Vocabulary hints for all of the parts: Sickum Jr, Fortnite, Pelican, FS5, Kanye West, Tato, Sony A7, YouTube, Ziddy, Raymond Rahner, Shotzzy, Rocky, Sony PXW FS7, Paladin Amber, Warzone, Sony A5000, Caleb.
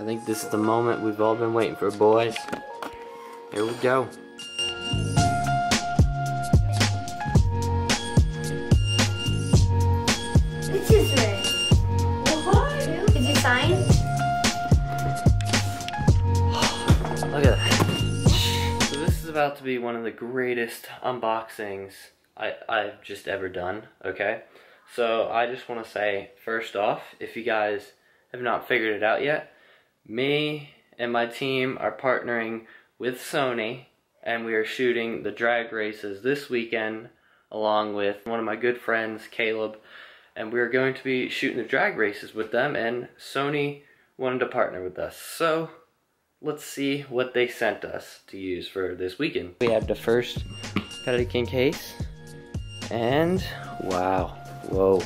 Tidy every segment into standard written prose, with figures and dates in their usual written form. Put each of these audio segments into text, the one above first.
I think this is the moment we've all been waiting for, boys. Here we go. Which is it? What? Did you sign? Look at that. So this is about to be one of the greatest unboxings I've just ever done, okay? So I just want to say, first off, if you guys have not figured it out yet, me and my team are partnering with Sony, and we are shooting the drag races this weekend along with one of my good friends, Caleb, and we are going to be shooting the drag races with them, and Sony wanted to partner with us. So let's see what they sent us to use for this weekend. We have the first Pelican case, and wow, whoa,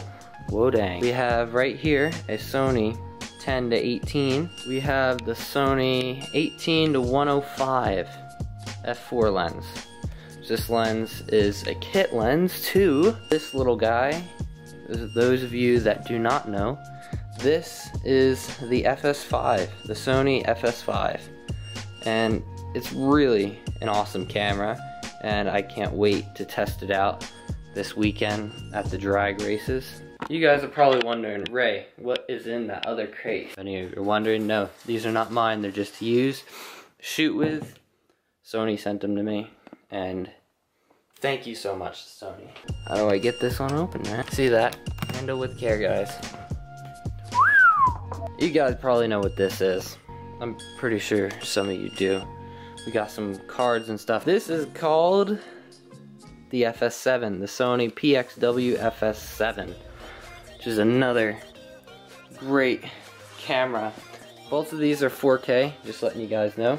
whoa dang. We have right here a Sony 10 to 18. We have the Sony 18 to 105 f4 lens. This lens is a kit lens too. This little guy, those of you that do not know, this is the FS5, the Sony FS5. And it's really an awesome camera, and I can't wait to test it out this weekend at the drag races. You guys are probably wondering, Ray, what is in that other crate? If any of you are wondering, no, these are not mine. They're just to use, shoot with. Sony sent them to me, and thank you so much, Sony. How do I get this one open, man? See that? Handle with care, guys. You guys probably know what this is. I'm pretty sure some of you do. We got some cards and stuff. This is called the FS7, the Sony PXW FS7. Which is another great camera. Both of these are 4K, just letting you guys know.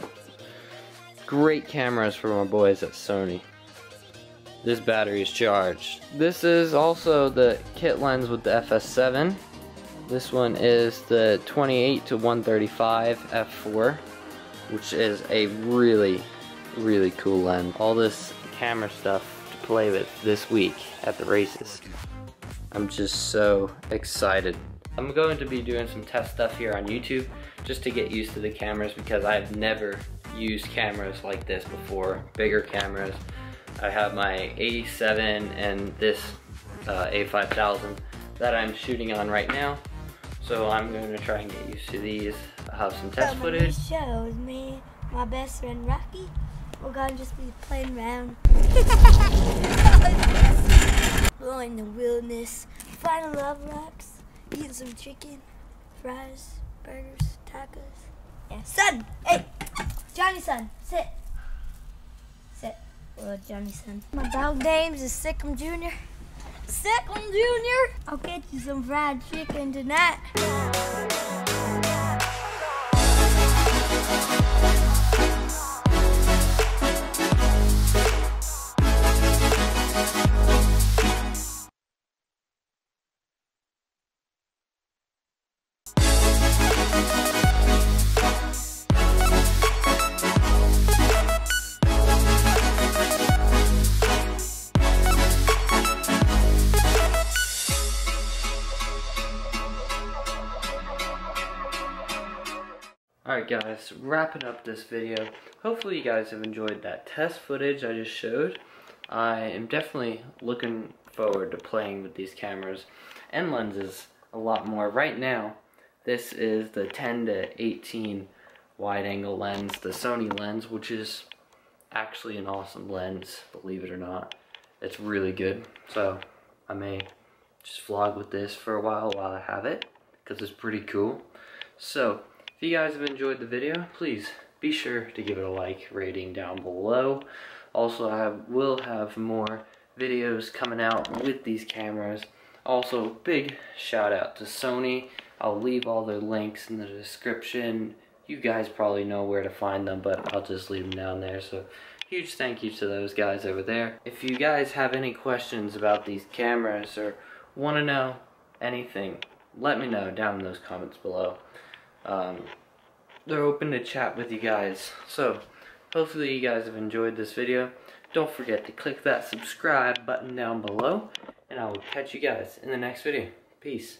Great cameras from our boys at Sony. This battery is charged. This is also the kit lens with the FS7. This one is the 28 to 135 f4, which is a really, really cool lens. All this camera stuff to play with this week at the races. I'm just so excited. I'm going to be doing some test stuff here on YouTube just to get used to the cameras, because I've never used cameras like this before, bigger cameras. I have my A7 and this A5000 that I'm shooting on right now. So I'm going to try and get used to these. I'll have some test footage. Shows me my best friend Rocky. We're going to just be playing around. In the wilderness, finding love rocks, eating some chicken, fries, burgers, tacos. Yeah. Son! Hey! Johnny son, sit! Sit. Well, Johnny son. My dog names is Sickum Jr. Sickum Jr.! I'll get you some fried chicken tonight. Alright guys, wrapping up this video. Hopefully you guys have enjoyed that test footage I just showed. I am definitely looking forward to playing with these cameras and lenses a lot more. Right now, this is the 10 to 18 wide angle lens, the Sony lens, which is actually an awesome lens, believe it or not. It's really good. So I may just vlog with this for a while I have it, because it's pretty cool. So if you guys have enjoyed the video, please be sure to give it a like rating down below. Also, I will have more videos coming out with these cameras. Also, big shout out to Sony. I'll leave all their links in the description. You guys probably know where to find them, but I'll just leave them down there. So huge thank you to those guys over there. If you guys have any questions about these cameras or want to know anything, let me know down in those comments below. They're open to chat with you guys. So hopefully you guys have enjoyed this video. Don't forget to click that subscribe button down below, and I will catch you guys in the next video. Peace.